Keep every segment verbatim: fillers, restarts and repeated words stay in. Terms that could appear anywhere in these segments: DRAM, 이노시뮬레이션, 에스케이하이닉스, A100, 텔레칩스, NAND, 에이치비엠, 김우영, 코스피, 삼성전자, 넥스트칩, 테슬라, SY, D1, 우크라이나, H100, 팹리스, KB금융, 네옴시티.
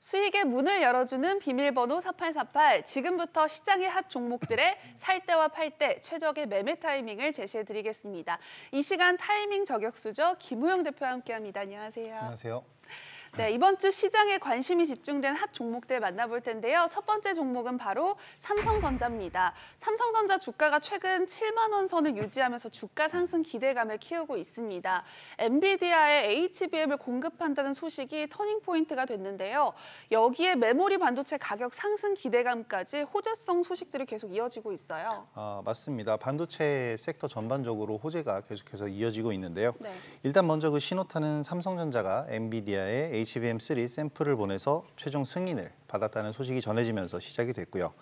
수익의 문을 열어주는 비밀번호 사팔사팔, 지금부터 시장의 핫 종목들의 살 때와 팔 때 최적의 매매 타이밍을 제시해드리겠습니다. 이 시간 타이밍 저격수죠. 김우영 대표와 함께합니다. 안녕하세요. 안녕하세요. 네, 이번 주 시장에 관심이 집중된 핫 종목들 만나볼 텐데요. 첫 번째 종목은 바로 삼성전자입니다. 삼성전자 주가가 최근 칠만 원 선을 유지하면서 주가 상승 기대감을 키우고 있습니다. 엔비디아에 에이치비엠을 공급한다는 소식이 터닝포인트가 됐는데요. 여기에 메모리 반도체 가격 상승 기대감까지 호재성 소식들이 계속 이어지고 있어요. 아, 맞습니다. 반도체 섹터 전반적으로 호재가 계속해서 이어지고 있는데요. 네. 일단 먼저 그 신호탄은 삼성전자가 엔비디아에 에이치비엠 쓰리 샘플을 보내서 최종 승인을 받았다는 소식이 전해지면서 시작이 됐고요.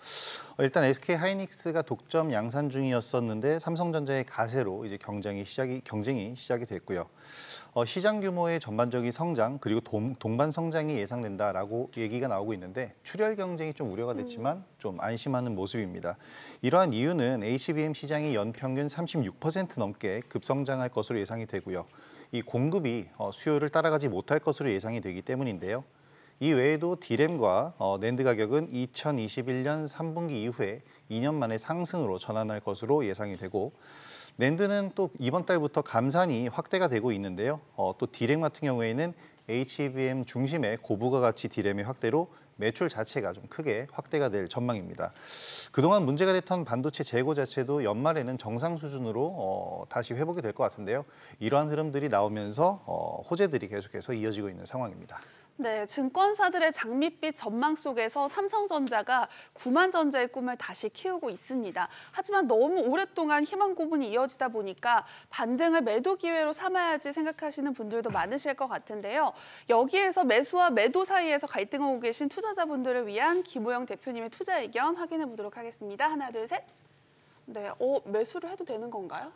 일단 에스케이하이닉스가 독점 양산 중이었었는데 삼성전자의 가세로 이제 경쟁이 시작이 경쟁이 시작이 됐고요. 어, 시장 규모의 전반적인 성장 그리고 동, 동반 성장이 예상된다라고 얘기가 나오고 있는데 출혈 경쟁이 좀 우려가 됐지만 좀 안심하는 모습입니다. 이러한 이유는 에이치비엠 시장이 연평균 삼십육 퍼센트 넘게 급성장할 것으로 예상이 되고요. 이 공급이 수요를 따라가지 못할 것으로 예상이 되기 때문인데요. 이 외에도 디램과 낸드 가격은 이천이십일 년 삼 분기 이후에 이 년 만에 상승으로 전환할 것으로 예상이 되고 낸드는 또 이번 달부터 감산이 확대가 되고 있는데요. 또 디램 같은 경우에는 에이치비엠 중심의 고부가 가치 디램의 확대로 매출 자체가 좀 크게 확대가 될 전망입니다. 그동안 문제가 됐던 반도체 재고 자체도 연말에는 정상 수준으로 어, 다시 회복이 될 것 같은데요. 이러한 흐름들이 나오면서 어, 호재들이 계속해서 이어지고 있는 상황입니다. 네, 증권사들의 장밋빛 전망 속에서 삼성전자가 구만전자의 꿈을 다시 키우고 있습니다. 하지만 너무 오랫동안 희망 고문이 이어지다 보니까 반등을 매도 기회로 삼아야지 생각하시는 분들도 많으실 것 같은데요. 여기에서 매수와 매도 사이에서 갈등하고 계신 투자자분들을 위한 김우영 대표님의 투자 의견 확인해 보도록 하겠습니다. 하나, 둘, 셋. 네, 어, 매수를 해도 되는 건가요?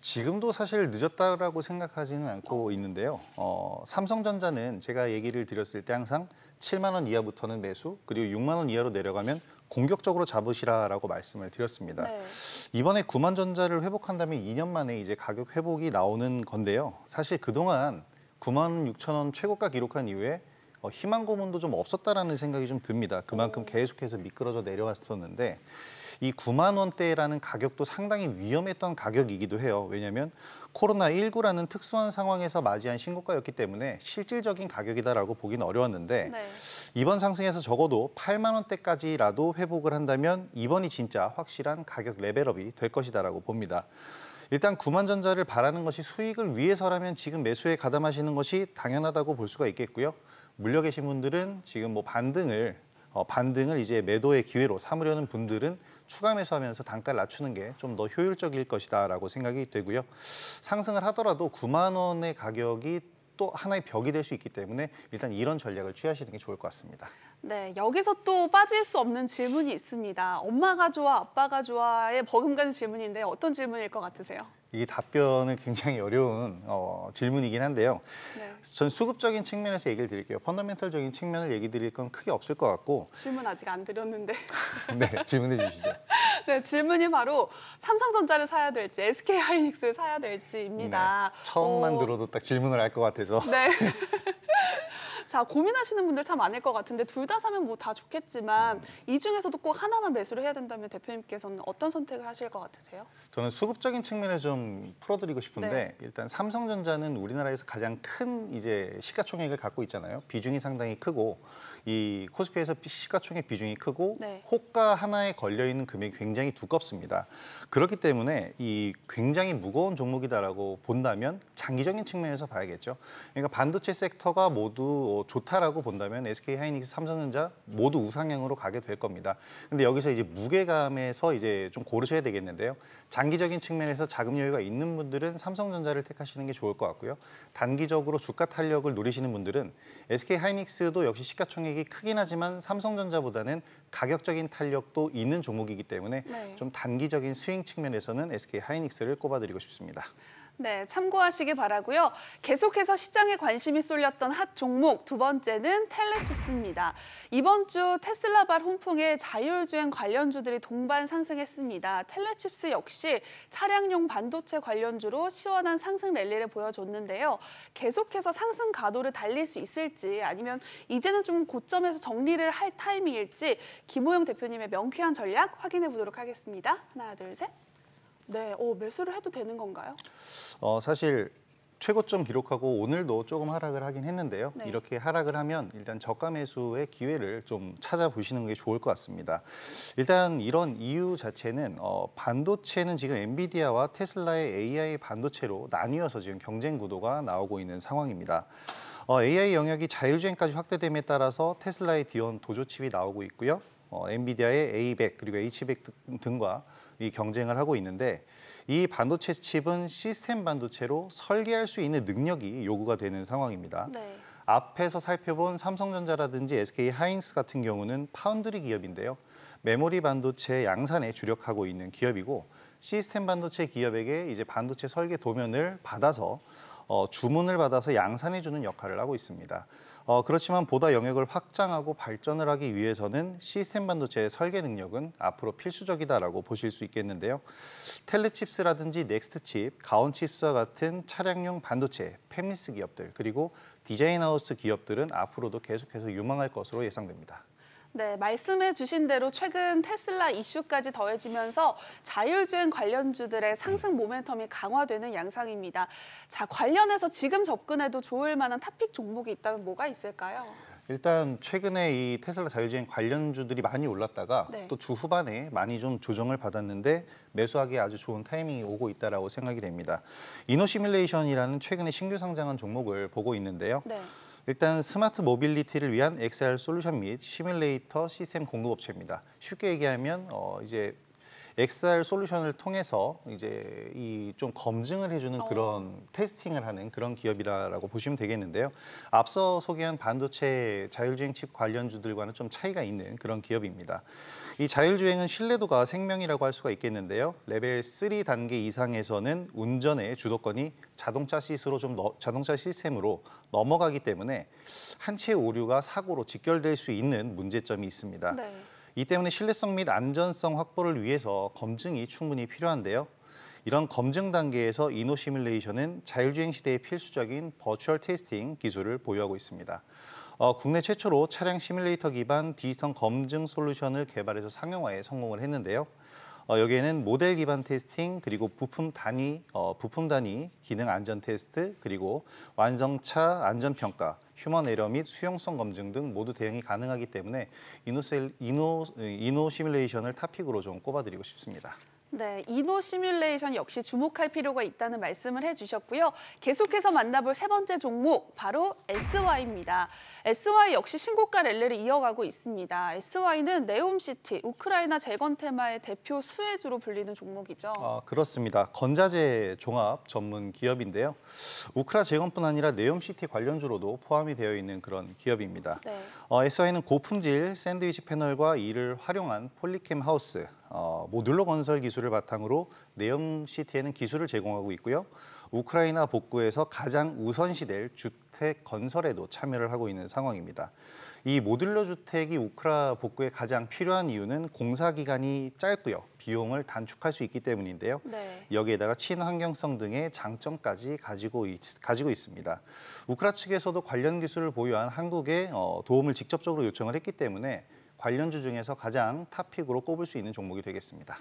지금도 사실 늦었다라고 생각하지는 않고 어. 있는데요. 어, 삼성전자는 제가 얘기를 드렸을 때 항상 칠만 원 이하부터는 매수, 그리고 육만 원 이하로 내려가면 공격적으로 잡으시라라고 말씀을 드렸습니다. 네. 이번에 구만전자를 회복한다면 이 년 만에 이제 가격 회복이 나오는 건데요. 사실 그동안 구만 육천 원 최고가 기록한 이후에 어, 희망 고문도 좀 없었다라는 생각이 좀 듭니다. 그만큼 오. 계속해서 미끄러져 내려왔었는데 이 구만 원대라는 가격도 상당히 위험했던 가격이기도 해요. 왜냐하면 코로나 십구라는 특수한 상황에서 맞이한 신고가였기 때문에 실질적인 가격이다라고 보긴 어려웠는데 네. 이번 상승에서 적어도 팔만 원대까지라도 회복을 한다면 이번이 진짜 확실한 가격 레벨업이 될 것이다라고 봅니다. 일단 구만전자를 바라는 것이 수익을 위해서라면 지금 매수에 가담하시는 것이 당연하다고 볼 수가 있겠고요. 물려 계신 분들은 지금 뭐 반등을 어, 반등을 이제 매도의 기회로 삼으려는 분들은 추가 매수하면서 단가를 낮추는 게 좀 더 효율적일 것이다라고 생각이 되고요. 상승을 하더라도 구만 원의 가격이 또 하나의 벽이 될 수 있기 때문에 일단 이런 전략을 취하시는 게 좋을 것 같습니다. 네, 여기서 또 빠질 수 없는 질문이 있습니다. 엄마가 좋아, 아빠가 좋아에 버금가는 질문인데 어떤 질문일 것 같으세요? 이게 답변은 굉장히 어려운 어, 질문이긴 한데요. 네. 전 수급적인 측면에서 얘기를 드릴게요. 펀더멘털적인 측면을 얘기 드릴 건 크게 없을 것 같고. 질문 아직 안 드렸는데. 네, 질문해 주시죠. 네, 질문이 바로 삼성전자를 사야 될지 에스케이하이닉스를 사야 될지입니다. 네, 처음만 어... 들어도 딱 질문을 할 것 같아서. 네. 자, 고민하시는 분들 참 많을 것 같은데 둘 다 사면 뭐 다 좋겠지만 이 중에서도 꼭 하나만 매수를 해야 된다면 대표님께서는 어떤 선택을 하실 것 같으세요? 저는 수급적인 측면에 좀 풀어드리고 싶은데 네. 일단 삼성전자는 우리나라에서 가장 큰 이제 시가총액을 갖고 있잖아요. 비중이 상당히 크고 이 코스피에서 시가총액 비중이 크고 네. 호가 하나에 걸려있는 금액이 굉장히 두껍습니다. 그렇기 때문에 이 굉장히 무거운 종목이다라고 본다면 장기적인 측면에서 봐야겠죠. 그러니까 반도체 섹터가 모두 좋다라고 본다면 에스케이하이닉스, 삼성전자 모두 우상향으로 가게 될 겁니다. 근데 여기서 이제 무게감에서 이제 좀 고르셔야 되겠는데요. 장기적인 측면에서 자금 여유가 있는 분들은 삼성전자를 택하시는 게 좋을 것 같고요. 단기적으로 주가 탄력을 노리시는 분들은 에스케이하이닉스도 역시 시가총액 크긴 하지만 삼성전자보다는 가격적인 탄력도 있는 종목이기 때문에 네. 좀 단기적인 스윙 측면에서는 에스케이하이닉스를 꼽아드리고 싶습니다. 네, 참고하시기 바라고요. 계속해서 시장에 관심이 쏠렸던 핫 종목 두 번째는 텔레칩스입니다. 이번 주 테슬라발 훈풍에 자율주행 관련주들이 동반 상승했습니다. 텔레칩스 역시 차량용 반도체 관련주로 시원한 상승 랠리를 보여줬는데요. 계속해서 상승 가도를 달릴 수 있을지 아니면 이제는 좀 고점에서 정리를 할 타이밍일지 김우영 대표님의 명쾌한 전략 확인해 보도록 하겠습니다. 하나, 둘, 셋. 네, 어, 매수를 해도 되는 건가요? 어, 사실 최고점 기록하고 오늘도 조금 하락을 하긴 했는데요. 네. 이렇게 하락을 하면 일단 저가 매수의 기회를 좀 찾아보시는 게 좋을 것 같습니다. 일단 이런 이유 자체는 어, 반도체는 지금 엔비디아와 테슬라의 에이아이 반도체로 나뉘어서 지금 경쟁 구도가 나오고 있는 상황입니다. 어, 에이아이 영역이 자율주행까지 확대됨에 따라서 테슬라의 디 원 도조칩이 나오고 있고요. 어, 엔비디아의 에이 백 그리고 에이치 백 등과 이 경쟁을 하고 있는데 이 반도체 칩은 시스템 반도체로 설계할 수 있는 능력이 요구가 되는 상황입니다. 네. 앞에서 살펴본 삼성전자라든지 에스케이하이닉스 같은 경우는 파운드리 기업인데요. 메모리 반도체 양산에 주력하고 있는 기업이고 시스템 반도체 기업에게 이제 반도체 설계 도면을 받아서 어, 주문을 받아서 양산해주는 역할을 하고 있습니다. 어, 그렇지만 보다 영역을 확장하고 발전을 하기 위해서는 시스템 반도체의 설계 능력은 앞으로 필수적이다라고 보실 수 있겠는데요. 텔레칩스라든지 넥스트칩, 가온칩스와 같은 차량용 반도체, 팹리스 기업들, 그리고 디자인하우스 기업들은 앞으로도 계속해서 유망할 것으로 예상됩니다. 네, 말씀해 주신 대로 최근 테슬라 이슈까지 더해지면서 자율주행 관련주들의 상승 모멘텀이 강화되는 양상입니다. 자, 관련해서 지금 접근해도 좋을 만한 탑픽 종목이 있다면 뭐가 있을까요? 일단 최근에 이 테슬라 자율주행 관련주들이 많이 올랐다가 네. 또 주 후반에 많이 좀 조정을 받았는데 매수하기에 아주 좋은 타이밍이 오고 있다고 생각이 됩니다. 이노시뮬레이션이라는 최근에 신규 상장한 종목을 보고 있는데요. 네. 일단 스마트 모빌리티를 위한 엑스알 솔루션 및 시뮬레이터 시스템 공급업체입니다. 쉽게 얘기하면 어 이제 엑스알 솔루션을 통해서 이제 이 좀 검증을 해주는 그런 어. 테스팅을 하는 그런 기업이라고 보시면 되겠는데요. 앞서 소개한 반도체 자율주행 칩 관련주들과는 좀 차이가 있는 그런 기업입니다. 이 자율주행은 신뢰도가 생명이라고 할 수가 있겠는데요. 레벨 삼 단계 이상에서는 운전의 주도권이 자동차 시스로 좀 너, 자동차 시스템으로 넘어가기 때문에 한 치의 오류가 사고로 직결될 수 있는 문제점이 있습니다. 네. 이 때문에 신뢰성 및 안전성 확보를 위해서 검증이 충분히 필요한데요. 이런 검증 단계에서 이노 시뮬레이션은 자율주행 시대의 필수적인 버추얼 테스팅 기술을 보유하고 있습니다. 어, 국내 최초로 차량 시뮬레이터 기반 디지털 검증 솔루션을 개발해서 상용화에 성공을 했는데요. 어, 여기에는 모델 기반 테스팅, 그리고 부품 단위, 어, 부품 단위 기능 안전 테스트, 그리고 완성차 안전 평가, 휴먼 에러 및 수용성 검증 등 모두 대응이 가능하기 때문에 이노셀, 이노, 이노 시뮬레이션을 탑픽으로 좀 꼽아드리고 싶습니다. 네, 이노 시뮬레이션 역시 주목할 필요가 있다는 말씀을 해주셨고요. 계속해서 만나볼 세 번째 종목, 바로 에스와이입니다. 에스와이 역시 신고가 랠리를 이어가고 있습니다. 에스와이는 네옴시티, 우크라이나 재건 테마의 대표 수혜주로 불리는 종목이죠. 아, 그렇습니다. 건자재 종합 전문 기업인데요. 우크라 재건뿐 아니라 네옴시티 관련주로도 포함이 되어 있는 그런 기업입니다. 네. 어, 에스와이는 고품질 샌드위치 패널과 이를 활용한 폴리캠 하우스, 어, 모듈러 건설 기술을 바탕으로 네옴시티에는 기술을 제공하고 있고요. 우크라이나 복구에서 가장 우선시될 주택 건설에도 참여를 하고 있는 상황입니다. 이 모듈러 주택이 우크라 복구에 가장 필요한 이유는 공사 기간이 짧고요. 비용을 단축할 수 있기 때문인데요. 네. 여기에다가 친환경성 등의 장점까지 가지고, 있, 가지고 있습니다. 우크라 측에서도 관련 기술을 보유한 한국에 어, 도움을 직접적으로 요청을 했기 때문에 관련주 중에서 가장 탑픽으로 꼽을 수 있는 종목이 되겠습니다.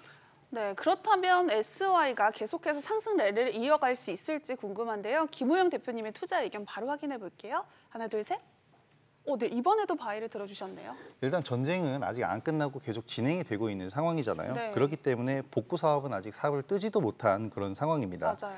네, 그렇다면 에스와이가 계속해서 상승 랠리를 이어갈 수 있을지 궁금한데요. 김우영 대표님의 투자 의견 바로 확인해 볼게요. 하나, 둘, 셋. 오, 네, 이번에도 바이를 들어주셨네요. 일단 전쟁은 아직 안 끝나고 계속 진행이 되고 있는 상황이잖아요. 네. 그렇기 때문에 복구 사업은 아직 사업을 뜨지도 못한 그런 상황입니다. 맞아요.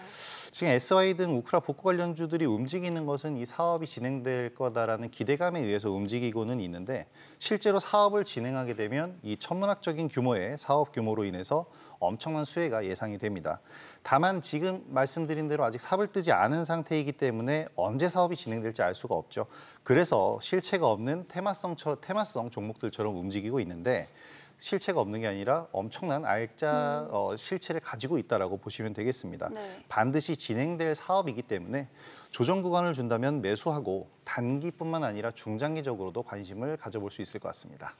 지금 에스와이 등 우크라 복구 관련주들이 움직이는 것은 이 사업이 진행될 거다라는 기대감에 의해서 움직이고는 있는데 실제로 사업을 진행하게 되면 이 천문학적인 규모의 사업 규모로 인해서 엄청난 수혜가 예상이 됩니다. 다만 지금 말씀드린 대로 아직 사업을 뜨지 않은 상태이기 때문에 언제 사업이 진행될지 알 수가 없죠. 그래서 실체가 없는 테마성, 테마성 종목들처럼 움직이고 있는데 실체가 없는 게 아니라 엄청난 알짜 음. 어, 실체를 가지고 있다라고 보시면 되겠습니다. 네. 반드시 진행될 사업이기 때문에 조정 구간을 준다면 매수하고 단기뿐만 아니라 중장기적으로도 관심을 가져볼 수 있을 것 같습니다.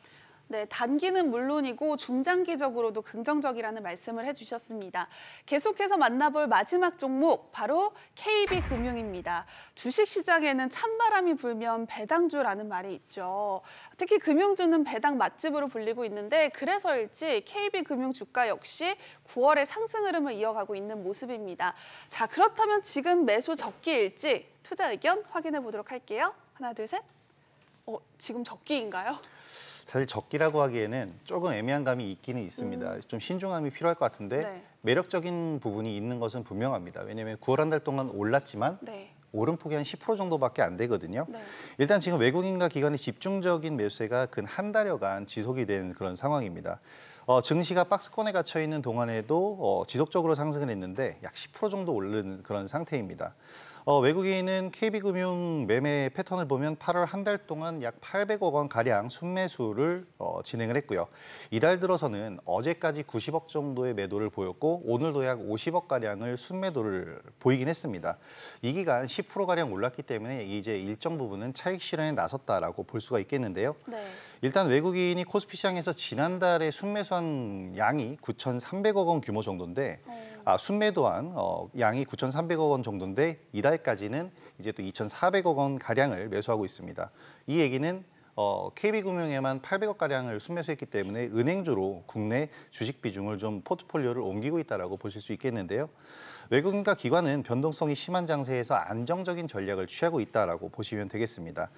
네, 단기는 물론이고 중장기적으로도 긍정적이라는 말씀을 해주셨습니다. 계속해서 만나볼 마지막 종목, 바로 케이비금융입니다. 주식시장에는 찬바람이 불면 배당주라는 말이 있죠. 특히 금융주는 배당 맛집으로 불리고 있는데 그래서일지 케이비금융 주가 역시 구월에 상승 흐름을 이어가고 있는 모습입니다. 자, 그렇다면 지금 매수 적기일지 투자 의견 확인해 보도록 할게요. 하나, 둘, 셋. 어, 지금 적기인가요? 사실 적기라고 하기에는 조금 애매한 감이 있기는 있습니다. 음. 좀 신중함이 필요할 것 같은데 네. 매력적인 부분이 있는 것은 분명합니다. 왜냐하면 구월 한 달 동안 올랐지만 네. 오른 폭이 한 십 퍼센트 정도밖에 안 되거든요. 네. 일단 지금 외국인과 기관의 집중적인 매수세가 근 한 달여간 지속이 된 그런 상황입니다. 어, 증시가 박스권에 갇혀 있는 동안에도 어, 지속적으로 상승을 했는데 약 십 퍼센트 정도 오른 그런 상태입니다. 어, 외국인은 케이비금융 매매 패턴을 보면 팔월 한 달 동안 약 팔백억 원 가량 순매수를 어, 진행을 했고요. 이달 들어서는 어제까지 구십억 정도의 매도를 보였고 오늘도 약 오십억 가량을 순매도를 보이긴 했습니다. 이 기간 십 퍼센트 가량 올랐기 때문에 이제 일정 부분은 차익 실현에 나섰다라고 볼 수가 있겠는데요. 네. 일단 외국인이 코스피 시장에서 지난달에 순매수한 양이 구천삼백억 원 규모 정도인데 음. 아, 순매도한 어, 양이 구천삼백억 원 정도인데 이달 까지는 이제 또 이천사백억 원 가량을 매수하고 있습니다. 이 얘기는 어, 케이비금융에만 팔백억 가량을 순매수했기 때문에 은행주로 국내 주식 비중을 좀 포트폴리오를 옮기고 있다라고 보실 수 있겠는데요. 외국인과 기관은 변동성이 심한 장세에서 안정적인 전략을 취하고 있다라고 보시면 되겠습니다.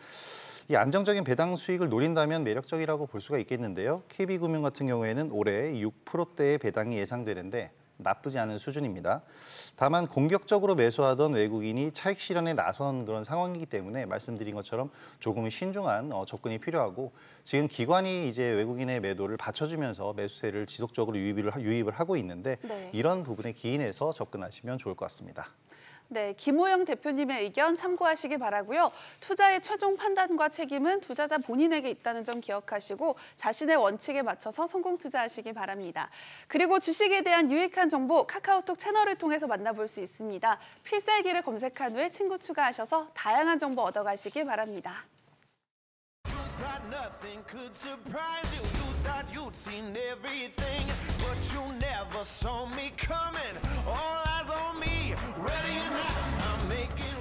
이 안정적인 배당 수익을 노린다면 매력적이라고 볼 수가 있겠는데요. 케이비금융 같은 경우에는 올해 육 퍼센트대의 배당이 예상되는데 나쁘지 않은 수준입니다. 다만 공격적으로 매수하던 외국인이 차익 실현에 나선 그런 상황이기 때문에 말씀드린 것처럼 조금 신중한 접근이 필요하고 지금 기관이 이제 외국인의 매도를 받쳐주면서 매수세를 지속적으로 유입을, 유입을 하고 있는데 네. 이런 부분에 기인해서 접근하시면 좋을 것 같습니다. 네, 김우영 대표님의 의견 참고하시기 바라고요. 투자의 최종 판단과 책임은 투자자 본인에게 있다는 점 기억하시고 자신의 원칙에 맞춰서 성공 투자하시기 바랍니다. 그리고 주식에 대한 유익한 정보 카카오톡 채널을 통해서 만나볼 수 있습니다. 필살기를 검색한 후에 친구 추가하셔서 다양한 정보 얻어가시기 바랍니다. Ready or not, I'm making